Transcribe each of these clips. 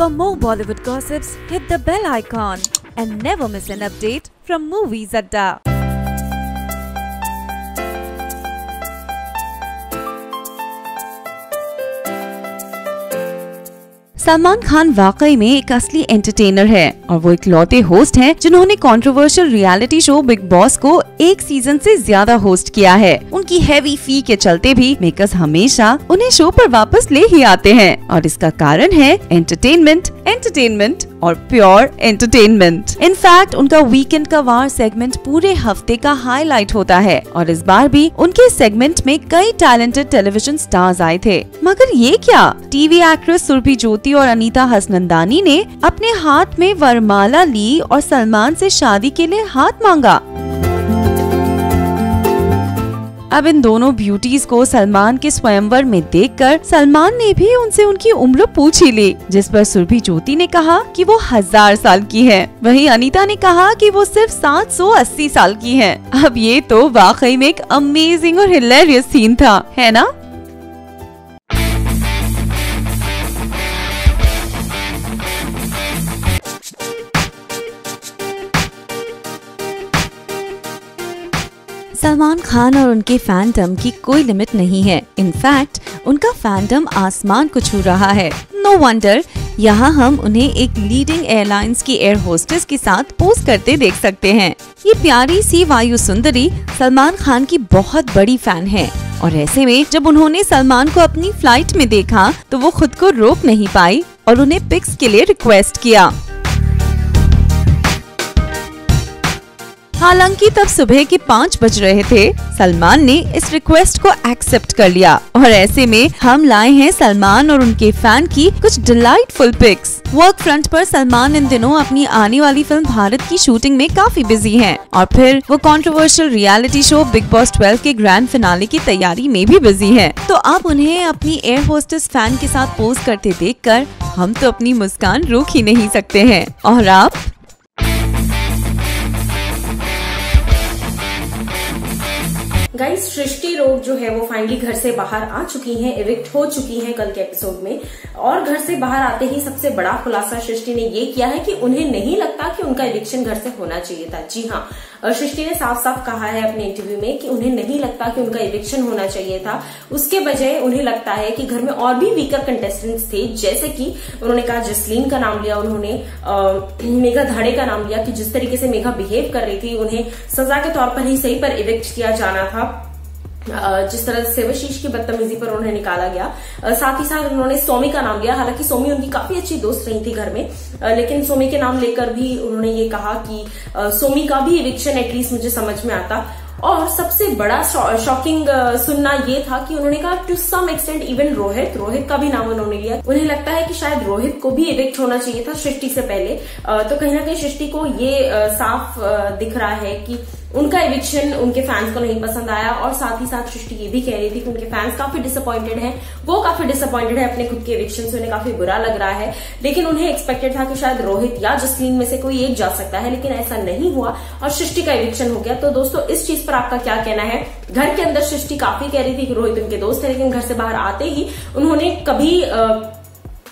For more Bollywood gossips, hit the bell icon and never miss an update from Moviez Adda. Salman Khan वाकई में एक असली entertainer है और वो इकलौते होस्ट हैं जिन्होंने controversial reality show Big Boss को एक सीजन से ज्यादा होस्ट किया है। उनकी हैवी फी के चलते भी मेकर्स हमेशा उन्हें शो पर वापस ले ही आते हैं और इसका कारण है एंटरटेनमेंट, एंटरटेनमेंट और प्योर एंटरटेनमेंट। इनफैक्ट उनका वीकेंड का वार सेगमेंट पूरे हफ्ते का हाईलाइट होता है और इस बार भी उनके सेगमेंट में कई टैलेंटेड टेलीविजन स्टार्स आए थे। मगर ये क्या, टीवी एक्ट्रेस सुरभि ज्योति और अनीता हसनंदानी ने अपने हाथ में वरमाला ली और सलमान से शादी के लिए हाथ मांगा। अब इन दोनों ब्यूटीज को सलमान के स्वयंवर में देखकर सलमान ने भी उनसे उनकी उम्र पूछ ही ली, जिस पर सुरभि ज्योति ने कहा कि वो 1000 साल की हैं, वहीं अनीता ने कहा कि वो सिर्फ 780 साल की हैं। अब ये तो वाकई में एक अमेजिंग और हिलेरियस सीन था, है ना? सलमान खान और उनके फैंडम की कोई लिमिट नहीं है। इनफैक्ट उनका फैंडम आसमान को छू रहा है। नो वंडर यहाँ हम उन्हें एक लीडिंग एयरलाइंस की एयर होस्टेस के साथ पोस्ट करते देख सकते हैं। ये प्यारी सी वायु सुंदरी सलमान खान की बहुत बड़ी फैन है और ऐसे में जब उन्होंने सलमान को अपनी फ्लाइट में देखा तो वो खुद को रोक नहीं पाई और उन्हें पिक्स के लिए रिक्वेस्ट किया। हालांकि तब सुबह के 5 बज रहे थे। सलमान ने इस रिक्वेस्ट को एक्सेप्ट कर लिया और ऐसे में हम लाए हैं सलमान और उनके फैन की कुछ डिलाइटफुल पिक्स। वर्क फ्रंट पर सलमान इन दिनों अपनी आने वाली फिल्म भारत की शूटिंग में काफी बिजी हैं और फिर वो controversial reality show Big Boss 12 के ग्रैंड फिनाले की तैयारी में भी बिजी हैं। तो अब उन्हें अपनी एयर होस्टेस फैन के साथ पोज करते देखकर हम तो अपनी मुस्कान रोक ही नहीं सकते हैं। और आप गाइस, सृष्टि रोग जो है वो फाइनली घर से बाहर आ चुकी हैं, एविक्ट हो चुकी हैं कल के एपिसोड में। और घर से बाहर आते ही सबसे बड़ा खुलासा सृष्टि ने ये किया है कि उन्हें नहीं लगता कि उनका एविक्शन घर से होना चाहिए था। जी हाँ, सृष्टि ने साफ साफ कहा है अपने इंटरव्यू में कि उन्हें नहीं लगता कि उनका एविक्शन होना चाहिए था। उसके बजाय उन्हें लगता है कि घर में और भी वीकर कंटेस्टेंट्स थे, जैसे कि उन्होंने कहा जसलीन का नाम लिया, उन्होंने मेघा धाड़े का नाम लिया कि जिस तरीके से मेघा बिहेव कर रही थी उन्हें सजा के तौर पर ही सही पर एविक्ट किया जाना था। जिस तरह से वशीष की बदतमीजी पर उन्हें निकाला गया, साथ ही साथ उन्होंने सोमी का नाम लिया। हालांकि सोमी उनकी काफी अच्छी दोस्त रही थी घर में, लेकिन सोमी के नाम लेकर भी उन्होंने ये कहा कि सोमी का भी एविक्शन एटलीस्ट मुझे समझ में आता। और सबसे बड़ा शॉकिंग सुनना ये था कि उन्होंने कहा to some extent even Rohit का भी नाम उन्होंने लिया। उन्हें लगता है कि शायद रोहित को भी एविक्ट होना चाहिए था सृष्टि से पहले। तो कहीं ना कहीं सृष्टि को ये साफ दिख रहा है कि उनका एविक्शन उनके फैंस को नहीं पसंद आया। और साथ ही साथ सृष्टि ये भी कह रही थी कि उनके फैंस काफी डिसअपॉइंटेड हैं, वो काफी डिसअपॉइंटेड है अपने खुद के एविक्शन से, उन्हें काफी बुरा लग रहा है। लेकिन उन्हें एक्सपेक्टेड था कि शायद रोहित या जसलीन में से कोई एक जा सकता है, लेकिन ऐसा नहीं हुआ और सृष्टि का एविक्शन हो गया। तो दोस्तों, इस चीज पर आपका क्या कहना है? घर के अंदर सृष्टि काफी कह रही थी कि रोहित उनके दोस्त है, लेकिन घर से बाहर आते ही उन्होंने कभी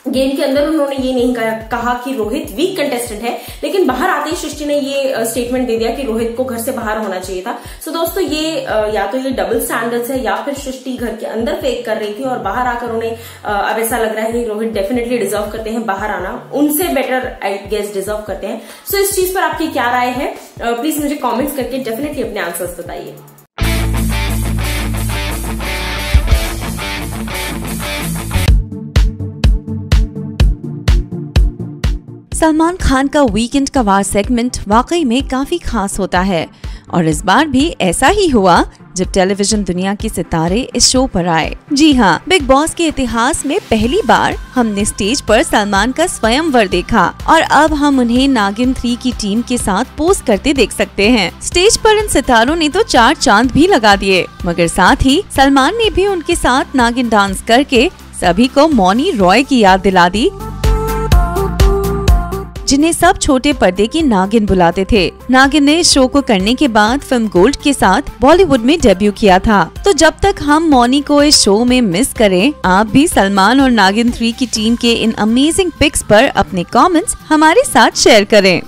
गेम के अंदर उन्होंने ये नहीं कहा कि रोहित वीक कंटेस्टेंट है, लेकिन बाहर आते ही सृष्टि ने ये स्टेटमेंट दे दिया कि रोहित को घर से बाहर होना चाहिए था। सो दोस्तों, ये या तो ये डबल स्टैंडर्ड्स है या फिर सृष्टि घर के अंदर फेक कर रही थी और बाहर आकर उन्हें अब ऐसा लग रहा है कि रोहित डेफिनेटली डिजर्व करते हैं बाहर आना, उनसे बेटर आई गेस डिजर्व करते हैं। सो इस चीज पर आपकी क्या राय है? प्लीज मुझे कॉमेंट्स करके डेफिनेटली अपने आंसर्स बताइए। सलमान खान का वीकेंड का वार सेगमेंट वाकई में काफी खास होता है और इस बार भी ऐसा ही हुआ जब टेलीविजन दुनिया के सितारे इस शो पर आए। जी हाँ, बिग बॉस के इतिहास में पहली बार हमने स्टेज पर सलमान का स्वयंवर देखा और अब हम उन्हें नागिन 3 की टीम के साथ पोस्ट करते देख सकते हैं। स्टेज पर इन सितारों ने तो 4 चांद भी लगा दिए, मगर साथ ही सलमान ने भी उनके साथ नागिन डांस करके सभी को मौनी रॉय की याद दिला दी, जिन्हें सब छोटे पर्दे की नागिन बुलाते थे। नागिन ने शो को करने के बाद फिल्म गोल्ड के साथ बॉलीवुड में डेब्यू किया था। तो जब तक हम मौनी को इस शो में मिस करें, आप भी सलमान और नागिन 3 की टीम के इन अमेजिंग पिक्स पर अपने कमेंट्स हमारे साथ शेयर करें।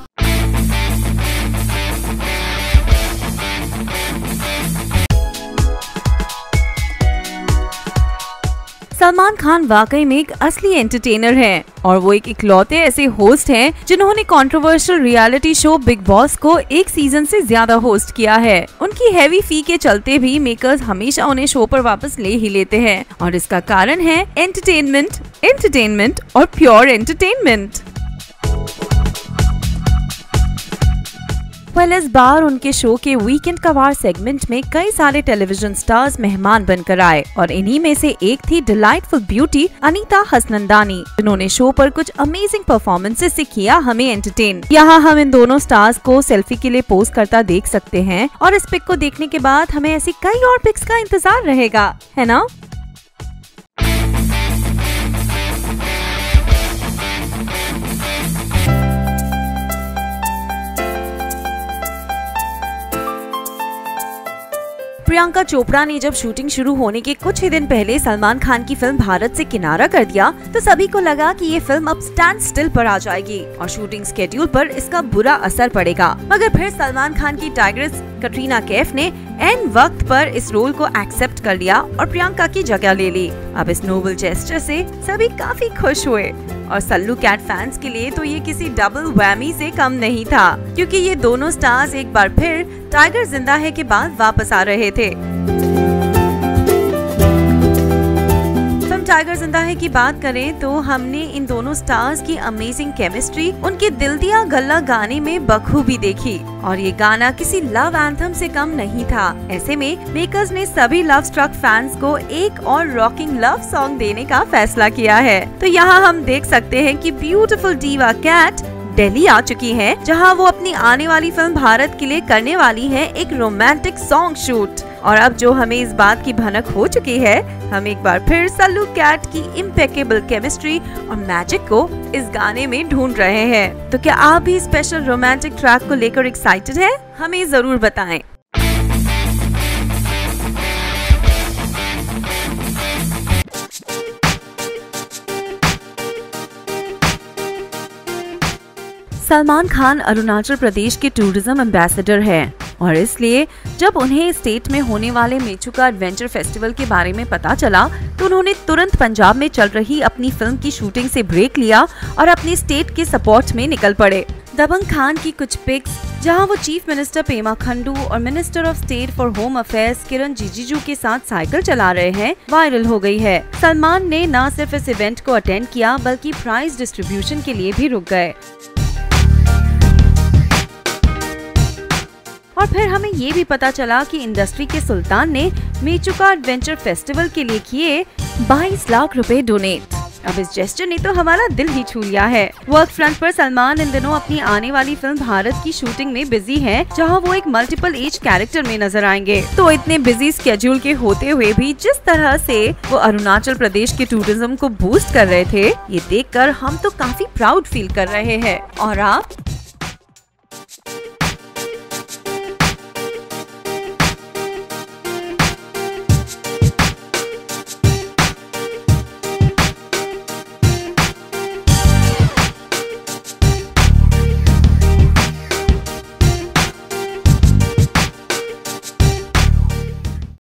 सलमान खान वाकई में एक असली एंटरटेनर हैं और वो एक इकलौते ऐसे होस्ट हैं जिन्होंने controversial reality show Big Boss को एक सीजन से ज्यादा होस्ट किया है। उनकी हैवी फी के चलते भी मेकर्स हमेशा उन्हें शो पर वापस ले ही लेते हैं और इसका कारण है एंटरटेनमेंट, एंटरटेनमेंट और प्योर एंटरटेनमेंट। वेल, इस बार उनके शो के वीकेंड कवार सेगमेंट में कई सारे टेलीविजन स्टार्स मेहमान बनकर आए और इन्हीं में से एक थी डिलाइटफुल ब्यूटी अनीता हसनंदानी, जिन्होंने शो पर कुछ अमेजिंग परफॉर्मेंसेस से किया हमें एंटरटेन। यहाँ हम इन दोनों स्टार्स को सेल्फी के लिए पोस्ट करता देख सकते हैं और इस पिक को देखने के बाद हमें ऐसी कई और पिक्स का इंतजार रहेगा, है ना? प्रियंका चोपड़ा ने जब शूटिंग शुरू होने के कुछ ही दिन पहले सलमान खान की फिल्म भारत से किनारा कर दिया तो सभी को लगा कि ये फिल्म अब स्टैंड स्टिल पर आ जाएगी और शूटिंग स्केड्यूल पर इसका बुरा असर पड़ेगा। मगर फिर सलमान खान की टाइग्रेस कटरीना कैफ ने एन वक्त पर इस रोल को एक्सेप्ट कर लिया और प्रियंका की जगह ले ली। अब इस नोबल जेस्चर से सभी काफी खुश हुए और सल्लू कैट फैंस के लिए तो ये किसी डबल वैमी से कम नहीं था, क्योंकि ये दोनों स्टार्स एक बार फिर टाइगर जिंदा है के बाद वापस आ रहे थे। टाइगर जिंदा है की बात करें तो हमने इन दोनों स्टार्स की अमेजिंग केमिस्ट्री उनके दिल दिया गला गाने में बखूबी देखी और ये गाना किसी लव एंथम से कम नहीं था। ऐसे में मेकर्स ने सभी लव स्ट्रक फैंस को एक और रॉकिंग लव सॉन्ग देने का फैसला किया है। तो यहाँ हम देख सकते हैं कि ब्यूटीफुल डीवा कैट दिल्ली आ चुकी है, जहाँ वो अपनी आने वाली फिल्म भारत के लिए करने वाली है एक रोमांटिक सॉन्ग शूट। और अब जो हमें इस बात की भनक हो चुकी है, हम एक बार फिर सल्लू कैट की इम्पेकेबल केमिस्ट्री और मैजिक को इस गाने में ढूंढ रहे हैं। तो क्या आप भी स्पेशल रोमांटिक ट्रैक को लेकर एक्साइटेड हैं? हमें जरूर बताएं। सलमान खान अरुणाचल प्रदेश के टूरिज्म एम्बेसडर हैं और इसलिए जब उन्हें स्टेट में होने वाले मेचुका एडवेंचर फेस्टिवल के बारे में पता चला तो उन्होंने तुरंत पंजाब में चल रही अपनी फिल्म की शूटिंग से ब्रेक लिया और अपने स्टेट के सपोर्ट में निकल पड़े। दबंग खान की कुछ पिक्स जहां वो चीफ मिनिस्टर पेमा खंडू और minister of state for home affairs Kiren Rijiju के साथ साइकिल चला रहे हैं, वायरल हो गई है। सलमान ने न सिर्फ इस इवेंट को अटेंड किया बल्कि प्राइज डिस्ट्रीब्यूशन के लिए भी रुक गए। और फिर हमें ये भी पता चला कि इंडस्ट्री के सुल्तान ने मेचुका एडवेंचर फेस्टिवल के लिए किए 22 लाख रुपए डोनेट। अब इस जेस्चर ने तो हमारा दिल ही छू लिया है। वर्क फ्रंट पर सलमान इन दिनों अपनी आने वाली फिल्म भारत की शूटिंग में बिजी हैं, जहां वो एक मल्टीपल एज कैरेक्टर में नजर आएंगे। तो इतने बिजी स्केड्यूल के होते हुए भी जिस तरह से वो अरुणाचल प्रदेश के टूरिज्म को बूस्ट कर रहे थे, ये देख कर हम तो काफी प्राउड फील कर रहे हैं। और आप